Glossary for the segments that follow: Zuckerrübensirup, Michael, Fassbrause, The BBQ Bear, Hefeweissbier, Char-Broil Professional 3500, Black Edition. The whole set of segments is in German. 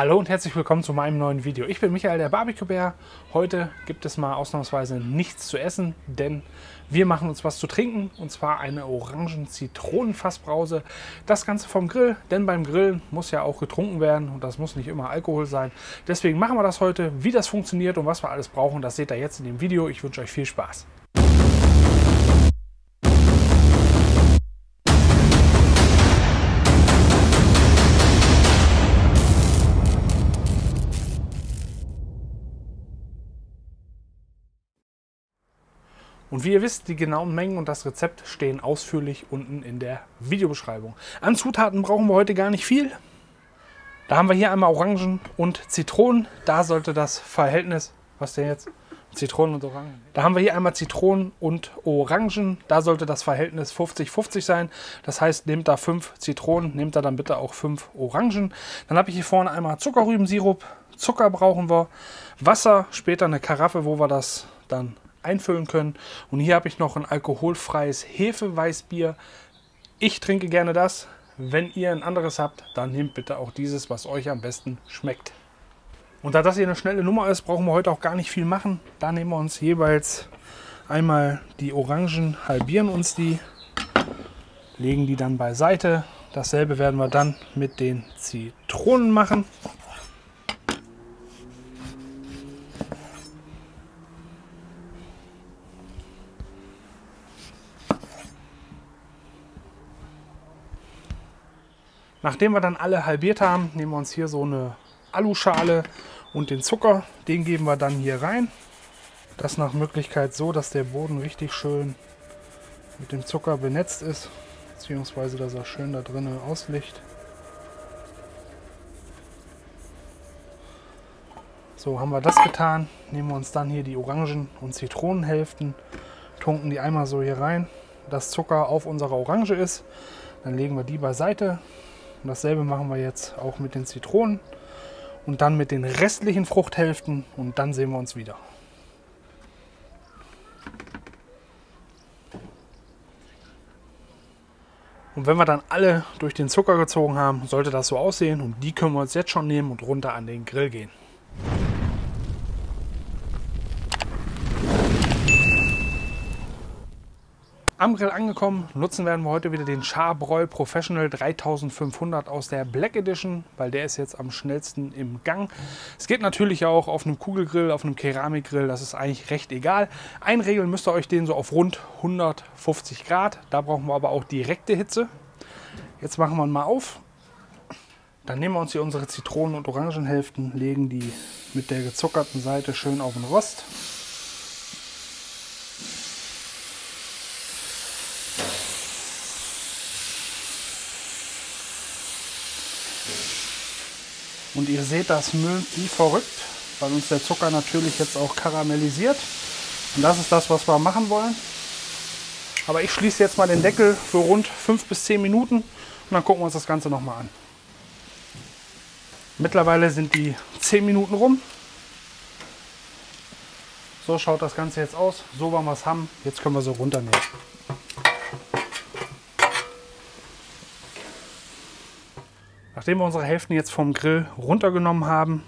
Hallo und herzlich willkommen zu meinem neuen Video. Ich bin Michael, der Barbecue-Bär. Heute gibt es mal ausnahmsweise nichts zu essen, denn wir machen uns was zu trinken, und zwar eine Orangen-Zitronen-Fassbrause. Das Ganze vom Grill, denn beim Grillen muss ja auch getrunken werden und das muss nicht immer Alkohol sein. Deswegen machen wir das heute. Wie das funktioniert und was wir alles brauchen, das seht ihr jetzt in dem Video. Ich wünsche euch viel Spaß. Und wie ihr wisst, die genauen Mengen und das Rezept stehen ausführlich unten in der Videobeschreibung. An Zutaten brauchen wir heute gar nicht viel. Da haben wir hier einmal Orangen und Zitronen. Da sollte das Verhältnis, was denn jetzt? Zitronen und Orangen. Da haben wir hier einmal Zitronen und Orangen. Da sollte das Verhältnis 50-50 sein. Das heißt, nehmt da 5 Zitronen, nehmt da dann bitte auch 5 Orangen. Dann habe ich hier vorne einmal Zuckerrübensirup. Zucker brauchen wir. Wasser, später eine Karaffe, wo wir das dann einfüllen können. Und hier habe ich noch ein alkoholfreies Hefeweissbier. Ich trinke gerne das. Wenn ihr ein anderes habt, dann nehmt bitte auch dieses, was euch am besten schmeckt. Und da das hier eine schnelle Nummer ist, brauchen wir heute auch gar nicht viel machen. Da nehmen wir uns jeweils einmal die Orangen, halbieren uns die, legen die dann beiseite. Dasselbe werden wir dann mit den Zitronen machen. Nachdem wir dann alle halbiert haben, nehmen wir uns hier so eine Aluschale und den Zucker. Den geben wir dann hier rein. Das nach Möglichkeit so, dass der Boden richtig schön mit dem Zucker benetzt ist, beziehungsweise dass er schön da drinnen ausliegt. So haben wir das getan. Nehmen wir uns dann hier die Orangen- und Zitronenhälften, tunken die einmal so hier rein, dass Zucker auf unserer Orange ist. Dann legen wir die beiseite. Und dasselbe machen wir jetzt auch mit den Zitronen und dann mit den restlichen Fruchthälften, und dann sehen wir uns wieder. Und wenn wir dann alle durch den Zucker gezogen haben, sollte das so aussehen, und die können wir uns jetzt schon nehmen und runter an den Grill gehen. Am Grill angekommen, nutzen werden wir heute wieder den Char-Broil Professional 3500 aus der Black Edition, weil der ist jetzt am schnellsten im Gang. Es geht natürlich auch auf einem Kugelgrill, auf einem Keramikgrill, das ist eigentlich recht egal. Einregeln müsst ihr euch den so auf rund 150 Grad, da brauchen wir aber auch direkte Hitze. Jetzt machen wir ihn mal auf. Dann nehmen wir uns hier unsere Zitronen- und Orangenhälften, legen die mit der gezuckerten Seite schön auf den Rost. Und ihr seht, das Müll wie verrückt, weil uns der Zucker natürlich jetzt auch karamellisiert. Und das ist das, was wir machen wollen. Aber ich schließe jetzt mal den Deckel für rund 5 bis 10 Minuten und dann gucken wir uns das Ganze nochmal an. Mittlerweile sind die 10 Minuten rum. So schaut das Ganze jetzt aus. So wollen wir es haben. Jetzt können wir so runternehmen. Nachdem wir unsere Hälften jetzt vom Grill runtergenommen haben,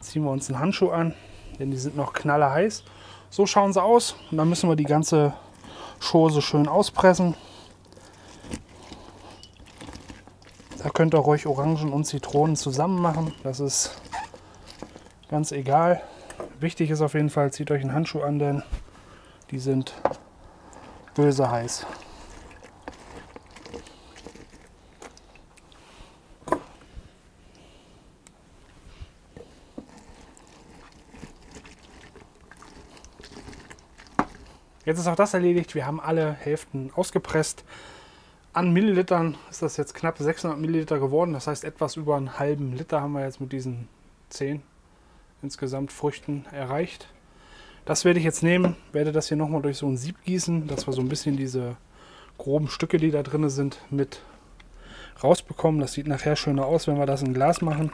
ziehen wir uns einen Handschuh an, denn die sind noch knallerheiß. So schauen sie aus, und dann müssen wir die ganze Chose schön auspressen. Da könnt ihr ruhig Orangen und Zitronen zusammen machen, das ist ganz egal. Wichtig ist auf jeden Fall, zieht euch einen Handschuh an, denn die sind böse heiß. Jetzt ist auch das erledigt. Wir haben alle Hälften ausgepresst. An Millilitern ist das jetzt knapp 600 Milliliter geworden. Das heißt, etwas über einen halben Liter haben wir jetzt mit diesen 10 insgesamt Früchten erreicht. Das werde ich jetzt nehmen, werde das hier nochmal durch so ein Sieb gießen, dass wir so ein bisschen diese groben Stücke, die da drin sind, mit rausbekommen. Das sieht nachher schöner aus, wenn wir das in ein Glas machen.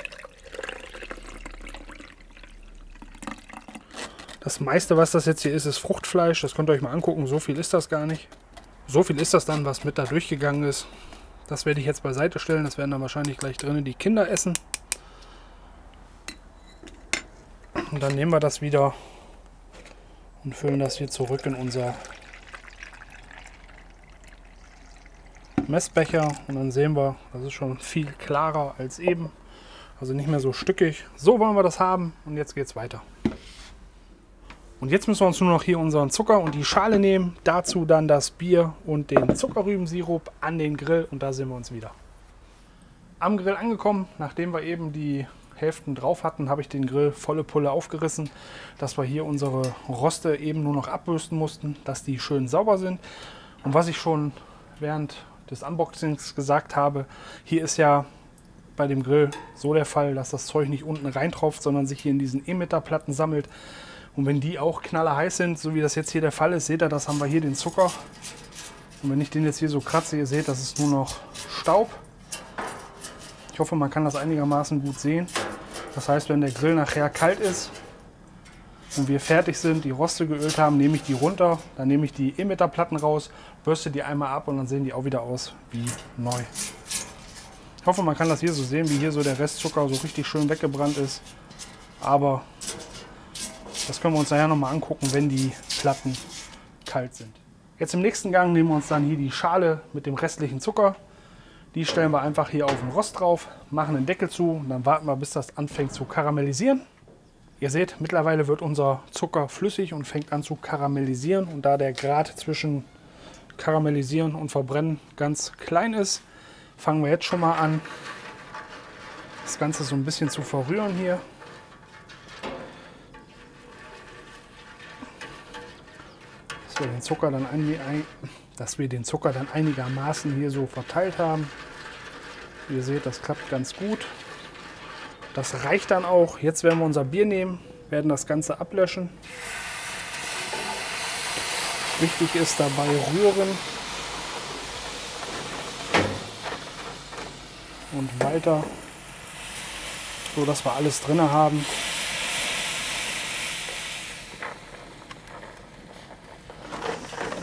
Das meiste, was das jetzt hier ist, ist Fruchtfleisch. Das könnt ihr euch mal angucken. So viel ist das gar nicht. So viel ist das dann, was mit da durchgegangen ist. Das werde ich jetzt beiseite stellen. Das werden dann wahrscheinlich gleich drinnen die Kinder essen. Und dann nehmen wir das wieder und füllen das hier zurück in unser Messbecher. Und dann sehen wir, das ist schon viel klarer als eben. Also nicht mehr so stückig. So wollen wir das haben und jetzt geht es weiter. Und jetzt müssen wir uns nur noch hier unseren Zucker und die Schale nehmen. Dazu dann das Bier und den Zuckerrübensirup an den Grill und da sehen wir uns wieder. Am Grill angekommen, nachdem wir eben die Hälften drauf hatten, habe ich den Grill volle Pulle aufgerissen, dass wir hier unsere Roste eben nur noch abbürsten mussten, dass die schön sauber sind. Und was ich schon während des Unboxings gesagt habe, hier ist ja bei dem Grill so der Fall, dass das Zeug nicht unten reintropft, sondern sich hier in diesen Emitter-Platten sammelt. Und wenn die auch knallerheiß sind, so wie das jetzt hier der Fall ist, seht ihr, das haben wir hier den Zucker. Und wenn ich den jetzt hier so kratze, ihr seht, das ist nur noch Staub. Ich hoffe, man kann das einigermaßen gut sehen. Das heißt, wenn der Grill nachher kalt ist und wir fertig sind, die Roste geölt haben, nehme ich die runter, dann nehme ich die Emitterplatten raus, bürste die einmal ab und dann sehen die auch wieder aus wie neu. Ich hoffe, man kann das hier so sehen, wie hier so der Restzucker so richtig schön weggebrannt ist. Aber das können wir uns nachher nochmal angucken, wenn die Platten kalt sind. Jetzt im nächsten Gang nehmen wir uns dann hier die Schale mit dem restlichen Zucker. Die stellen wir einfach hier auf den Rost drauf, machen den Deckel zu und dann warten wir, bis das anfängt zu karamellisieren. Ihr seht, mittlerweile wird unser Zucker flüssig und fängt an zu karamellisieren. Und da der Grad zwischen Karamellisieren und Verbrennen ganz klein ist, fangen wir jetzt schon mal an, das Ganze so ein bisschen zu verrühren hier. Dass wir den Zucker dann einigermaßen hier so verteilt haben. Ihr seht, das klappt ganz gut. Das reicht dann auch. Jetzt werden wir unser Bier nehmen, werden das Ganze ablöschen. Wichtig ist dabei rühren. Und weiter, so dass wir alles drin haben.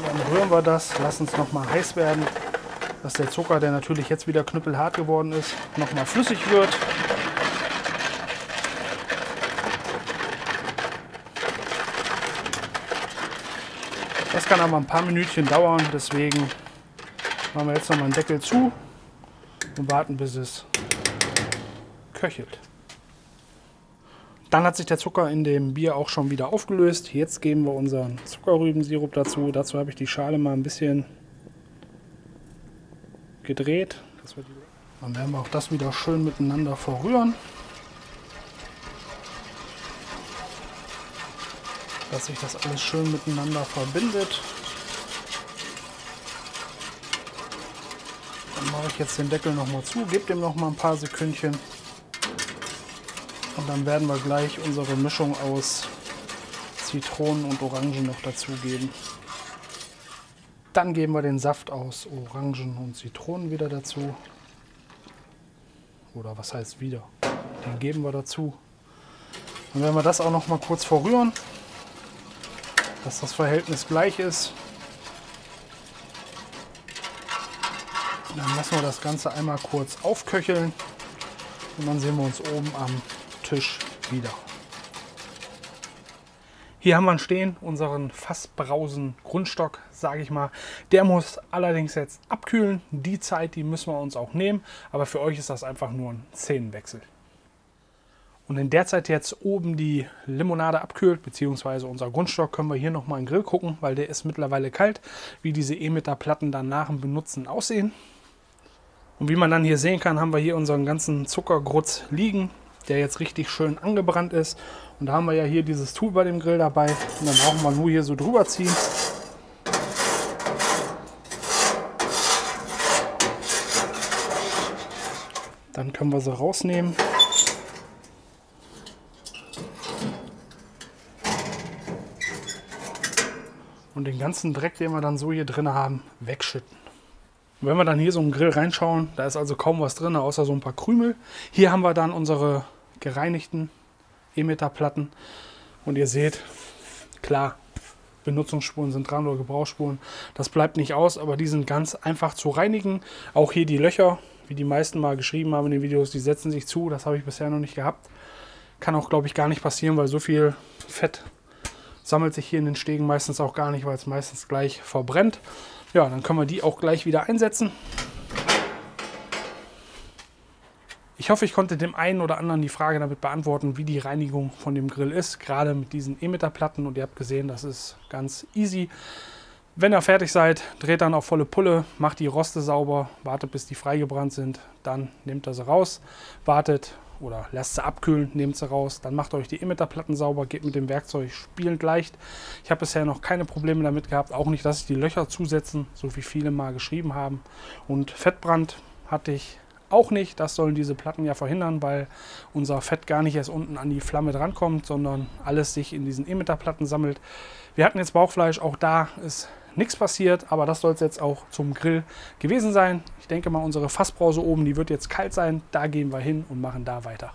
Dann rühren wir das, lassen es nochmal heiß werden, dass der Zucker, der natürlich jetzt wieder knüppelhart geworden ist, nochmal flüssig wird. Das kann aber ein paar Minütchen dauern, deswegen machen wir jetzt nochmal den Deckel zu. Und warten, bis es köchelt. Dann hat sich der Zucker in dem Bier auch schon wieder aufgelöst. Jetzt geben wir unseren Zuckerrübensirup dazu. Dazu habe ich die Schale mal ein bisschen gedreht. Dann werden wir auch das wieder schön miteinander verrühren, dass sich das alles schön miteinander verbindet. Mache ich jetzt den Deckel noch mal zu, gebe dem noch mal ein paar Sekündchen und dann werden wir gleich unsere Mischung aus Zitronen und Orangen noch dazugeben. Dann geben wir den Saft aus Orangen und Zitronen wieder dazu. Oder was heißt wieder? Den geben wir dazu. Dann werden wir das auch noch mal kurz verrühren, dass das Verhältnis gleich ist. Dann lassen wir das Ganze einmal kurz aufköcheln und dann sehen wir uns oben am Tisch wieder. Hier haben wir ihn stehen, unseren Fassbrausen-Grundstock, sage ich mal. Der muss allerdings jetzt abkühlen. Die Zeit, die müssen wir uns auch nehmen, aber für euch ist das einfach nur ein Szenenwechsel. Und in der Zeit jetzt oben die Limonade abkühlt, beziehungsweise unser Grundstock, können wir hier nochmal in den Grill gucken, weil der ist mittlerweile kalt, wie diese Emitter-Platten dann nach dem Benutzen aussehen. Und wie man dann hier sehen kann, haben wir hier unseren ganzen Zuckergrutz liegen, der jetzt richtig schön angebrannt ist. Und da haben wir ja hier dieses Tool bei dem Grill dabei. Und dann brauchen wir nur hier so drüber ziehen. Dann können wir sie rausnehmen. Und den ganzen Dreck, den wir dann so hier drin haben, wegschütten. Und wenn wir dann hier so einen Grill reinschauen, da ist also kaum was drin, außer so ein paar Krümel. Hier haben wir dann unsere gereinigten Emitter-Platten. Und ihr seht, klar, Benutzungsspuren sind dran oder Gebrauchsspuren. Das bleibt nicht aus, aber die sind ganz einfach zu reinigen. Auch hier die Löcher, wie die meisten mal geschrieben haben in den Videos, die setzen sich zu. Das habe ich bisher noch nicht gehabt. Kann auch, glaube ich, gar nicht passieren, weil so viel Fett sammelt sich hier in den Stegen meistens auch gar nicht, weil es meistens gleich verbrennt. Ja, dann können wir die auch gleich wieder einsetzen. Ich hoffe, ich konnte dem einen oder anderen die Frage damit beantworten, wie die Reinigung von dem Grill ist, gerade mit diesen E-Meter-Platten. Und ihr habt gesehen, das ist ganz easy. Wenn ihr fertig seid, dreht dann auf volle Pulle, macht die Roste sauber, wartet, bis die freigebrannt sind, dann nehmt ihr sie raus, wartet oder lasst sie abkühlen, nehmt sie raus, dann macht euch die E-Meter-Platten sauber, geht mit dem Werkzeug spielend leicht. Ich habe bisher noch keine Probleme damit gehabt, auch nicht, dass ich die Löcher zusetzen, so wie viele mal geschrieben haben. Und Fettbrand hatte ich auch nicht, das sollen diese Platten ja verhindern, weil unser Fett gar nicht erst unten an die Flamme drankommt, sondern alles sich in diesen E-Meter-Platten sammelt. Wir hatten jetzt Bauchfleisch, auch da ist nichts passiert, aber das soll es jetzt auch zum Grill gewesen sein. Ich denke mal, unsere Fassbrause oben, die wird jetzt kalt sein, da gehen wir hin und machen da weiter.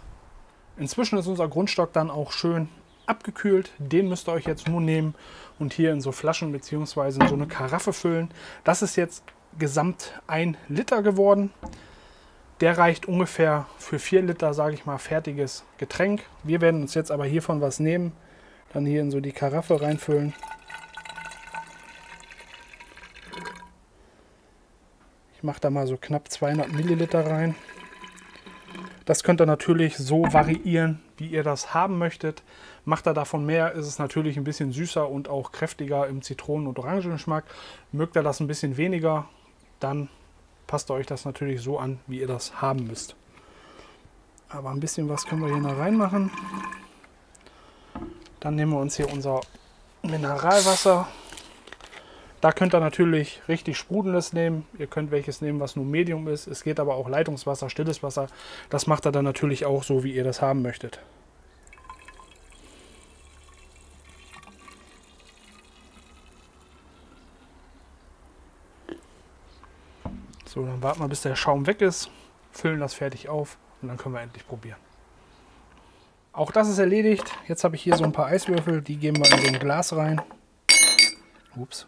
Inzwischen ist unser Grundstock dann auch schön abgekühlt, den müsst ihr euch jetzt nur nehmen und hier in so Flaschen bzw. in so eine Karaffe füllen. Das ist jetzt gesamt 1 Liter geworden. Der reicht ungefähr für 4 Liter, sage ich mal, fertiges Getränk. Wir werden uns jetzt aber hiervon was nehmen, dann hier in so die Karaffe reinfüllen. Ich mache da mal so knapp 200 Milliliter rein. Das könnt ihr natürlich so variieren, wie ihr das haben möchtet. Macht er davon mehr, ist es natürlich ein bisschen süßer und auch kräftiger im Zitronen- und Orangengeschmack. Mögt ihr das ein bisschen weniger, dann passt euch das natürlich so an, wie ihr das haben müsst. Aber ein bisschen was können wir hier noch reinmachen. Dann nehmen wir uns hier unser Mineralwasser. Da könnt ihr natürlich richtig Sprudelndes nehmen. Ihr könnt welches nehmen, was nur Medium ist. Es geht aber auch Leitungswasser, stilles Wasser. Das macht ihr dann natürlich auch so, wie ihr das haben möchtet. So, dann warten wir, bis der Schaum weg ist, füllen das fertig auf und dann können wir endlich probieren. Auch das ist erledigt. Jetzt habe ich hier so ein paar Eiswürfel, die geben wir in so ein Glas rein. Ups.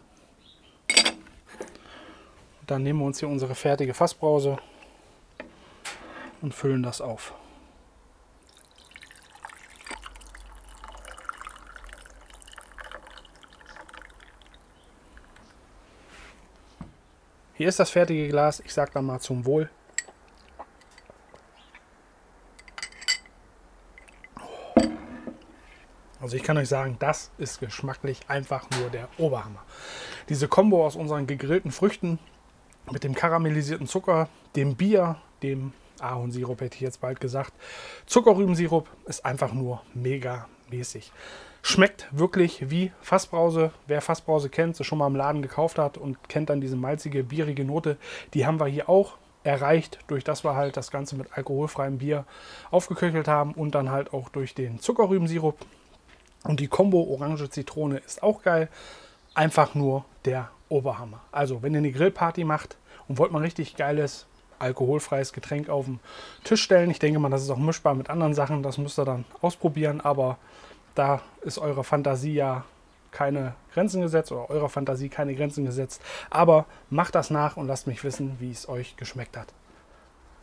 Dann nehmen wir uns hier unsere fertige Fassbrause und füllen das auf. Hier ist das fertige Glas, ich sage dann mal zum Wohl. Also ich kann euch sagen, das ist geschmacklich einfach nur der Oberhammer. Diese Kombo aus unseren gegrillten Früchten mit dem karamellisierten Zucker, dem Bier, dem Ahornsirup hätte ich jetzt bald gesagt, Zuckerrübensirup ist einfach nur mega mäßig. Schmeckt wirklich wie Fassbrause. Wer Fassbrause kennt, sie schon mal im Laden gekauft hat und kennt dann diese malzige, bierige Note, die haben wir hier auch erreicht, durch das wir halt das Ganze mit alkoholfreiem Bier aufgeköchelt haben und dann halt auch durch den Zuckerrübensirup. Und die Kombo Orange-Zitrone ist auch geil. Einfach nur der Oberhammer. Also, wenn ihr eine Grillparty macht und wollt mal richtig geiles alkoholfreies Getränk auf den Tisch stellen, ich denke mal, das ist auch mischbar mit anderen Sachen, das müsst ihr dann ausprobieren, aber da ist eure Fantasie ja keine Grenzen gesetzt oder eurer Fantasie keine Grenzen gesetzt. Aber macht das nach und lasst mich wissen, wie es euch geschmeckt hat.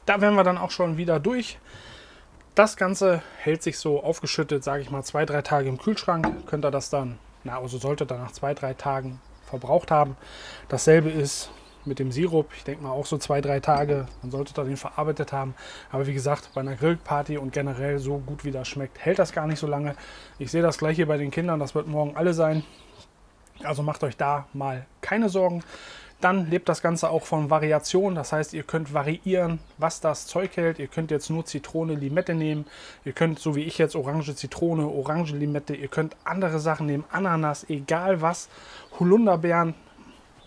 Da wären wir dann auch schon wieder durch. Das Ganze hält sich so aufgeschüttet, sage ich mal, 2-3 Tage im Kühlschrank. Könnt ihr das dann, na also solltet ihr nach 2-3 Tagen verbraucht haben. Dasselbe ist mit dem Sirup, ich denke mal auch so 2-3 Tage, dann solltet ihr den verarbeitet haben. Aber wie gesagt, bei einer Grillparty und generell so gut wie das schmeckt, hält das gar nicht so lange. Ich sehe das gleiche bei den Kindern, das wird morgen alle sein. Also macht euch da mal keine Sorgen. Dann lebt das Ganze auch von Variationen, das heißt, ihr könnt variieren, was das Zeug hält. Ihr könnt jetzt nur Zitrone, Limette nehmen, ihr könnt, so wie ich jetzt, Orange, Zitrone, Orange, Limette, ihr könnt andere Sachen nehmen, Ananas, egal was, Holunderbeeren.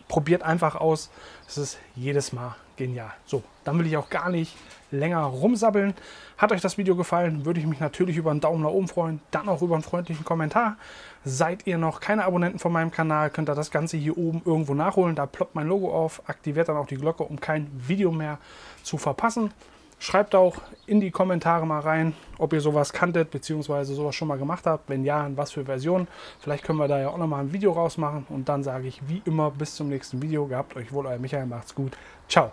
Probiert einfach aus, es ist jedes Mal genial. So, dann will ich auch gar nicht länger rumsabbeln. Hat euch das Video gefallen, würde ich mich natürlich über einen Daumen nach oben freuen, dann auch über einen freundlichen Kommentar. Seid ihr noch keine Abonnenten von meinem Kanal, könnt ihr das Ganze hier oben irgendwo nachholen. Da ploppt mein Logo auf, aktiviert dann auch die Glocke, um kein Video mehr zu verpassen. Schreibt auch in die Kommentare mal rein, ob ihr sowas kanntet bzw. sowas schon mal gemacht habt. Wenn ja, in was für Versionen. Vielleicht können wir da ja auch nochmal ein Video rausmachen. Und dann sage ich wie immer bis zum nächsten Video. Gehabt euch wohl, euer Michael. Macht's gut. Ciao.